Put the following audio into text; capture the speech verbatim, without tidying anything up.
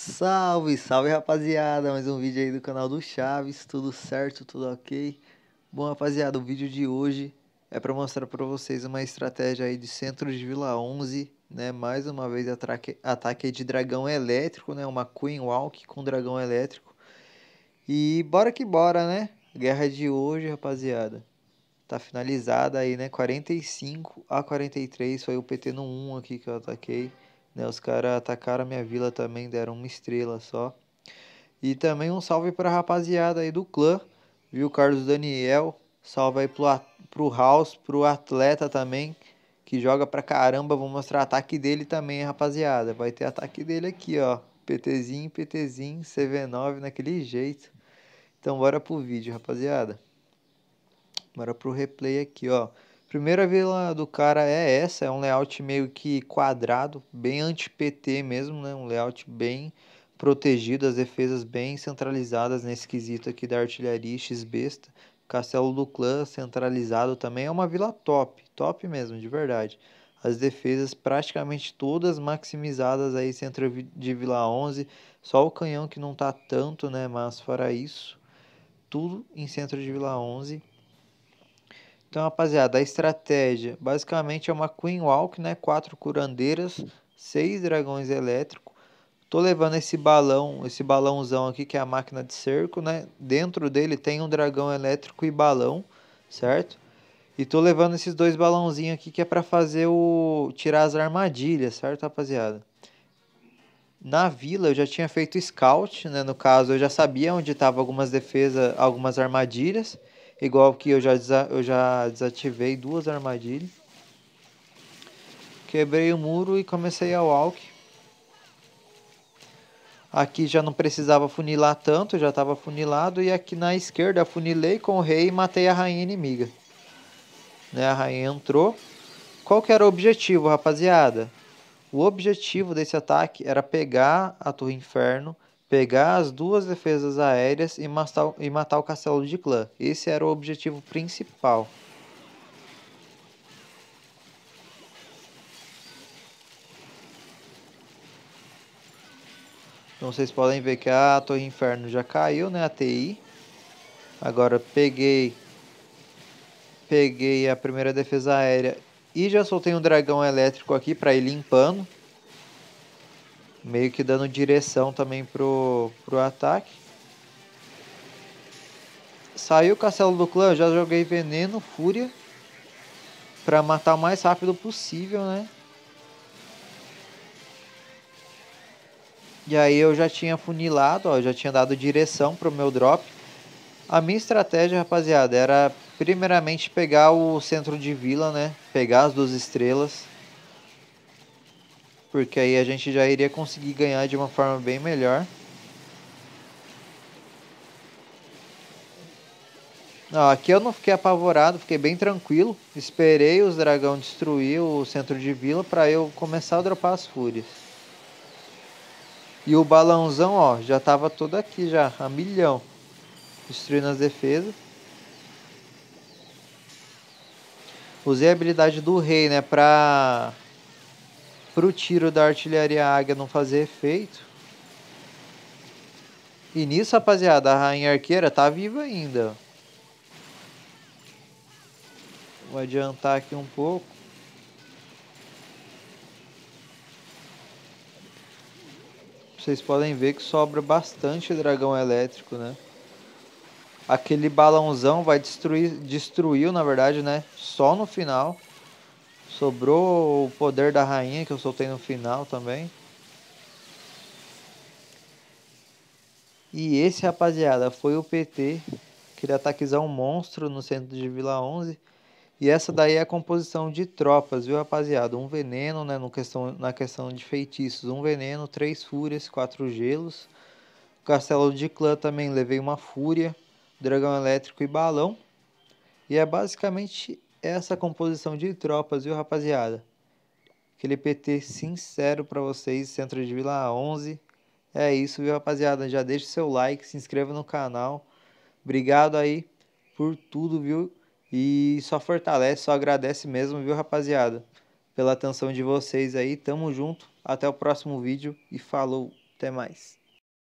Salve, salve rapaziada, mais um vídeo aí do canal do Chaves, tudo certo, tudo ok? Bom rapaziada, o vídeo de hoje é para mostrar para vocês uma estratégia aí de centro de Vila onze, né? Mais uma vez ataque, ataque de dragão elétrico, né? Uma Queen Walk com dragão elétrico. E bora que bora, né? Guerra de hoje, rapaziada, tá finalizada aí, né? quarenta e cinco a quarenta e três, foi o P T no um aqui que eu ataquei. Né, os caras atacaram minha vila também, deram uma estrela só. E também um salve pra rapaziada aí do clã, viu? Carlos Daniel, salve aí pro, pro House, pro atleta também, que joga pra caramba. Vou mostrar ataque dele também, rapaziada. Vai ter ataque dele aqui, ó. PTzinho, PTzinho, C V nove, naquele jeito. Então bora pro vídeo, rapaziada. Bora pro replay aqui, ó. Primeira vila do cara é essa, é um layout meio que quadrado, bem anti-P T mesmo, né? Um layout bem protegido, as defesas bem centralizadas nesse quesito aqui da artilharia X-Besta. Castelo do Clã centralizado também, é uma vila top, top mesmo, de verdade. As defesas praticamente todas maximizadas aí, centro de Vila onze, só o canhão que não tá tanto, né? Mas fora isso, tudo em centro de Vila onze. Então, rapaziada, a estratégia basicamente é uma Queen Walk, né? Quatro curandeiras, seis dragões elétricos. Tô levando esse balão, esse balãozão aqui, que é a máquina de cerco, né? Dentro dele tem um dragão elétrico e balão, certo? E tô levando esses dois balãozinhos aqui, que é pra fazer o... tirar as armadilhas, certo, rapaziada? Na vila eu já tinha feito scout, né? No caso, eu já sabia onde tava algumas defesas, algumas armadilhas. Igual que eu já, desa eu já desativei duas armadilhas. Quebrei o muro e comecei a walk. Aqui já não precisava funilar tanto, já estava funilado. E aqui na esquerda funilei com o rei e matei a rainha inimiga. Né, a rainha entrou. Qual que era o objetivo, rapaziada? O objetivo desse ataque era pegar a Torre Inferno, pegar as duas defesas aéreas e matar, e matar o Castelo de Clã. Esse era o objetivo principal. Então vocês podem ver que a Torre Inferno já caiu, né? A T I. Agora peguei, peguei a primeira defesa aérea e já soltei um dragão elétrico aqui para ir limpando. Meio que dando direção também pro, pro ataque. Saiu o Castelo do Clã, eu já joguei veneno, fúria, pra matar o mais rápido possível, né? E aí eu já tinha funilado, ó, já tinha dado direção pro meu drop. A minha estratégia, rapaziada, era primeiramente pegar o centro de vila, né? Pegar as duas estrelas. Porque aí a gente já iria conseguir ganhar de uma forma bem melhor. Ah, aqui eu não fiquei apavorado, fiquei bem tranquilo. Esperei os dragões destruir o centro de vila para eu começar a dropar as fúrias. E o balãozão, ó, já tava todo aqui já, a milhão. Destruindo as defesas. Usei a habilidade do rei, né, pra... para o tiro da artilharia águia não fazer efeito. E nisso, rapaziada, a rainha arqueira tá viva ainda. Vou adiantar aqui um pouco. Vocês podem ver que sobra bastante dragão elétrico, né? Aquele balãozão vai destruir, destruiu, na verdade, né? Só no final. Sobrou o poder da rainha que eu soltei no final também. E esse, rapaziada, foi o P T. Queria ataquizar um monstro no centro de Vila onze. E essa daí é a composição de tropas, viu, rapaziada? Um veneno, né, no questão, na questão de feitiços. Um veneno, três fúrias, quatro gelos. Castelo de Clã também levei uma fúria. Dragão elétrico e balão. E é basicamente... essa composição de tropas, viu, rapaziada? Aquele P T sincero pra vocês, centro de Vila onze. É isso, viu, rapaziada? Já deixa o seu like, se inscreva no canal. Obrigado aí por tudo, viu? E só fortalece, só agradece mesmo, viu, rapaziada? Pela atenção de vocês aí. Tamo junto. Até o próximo vídeo e falou! Até mais.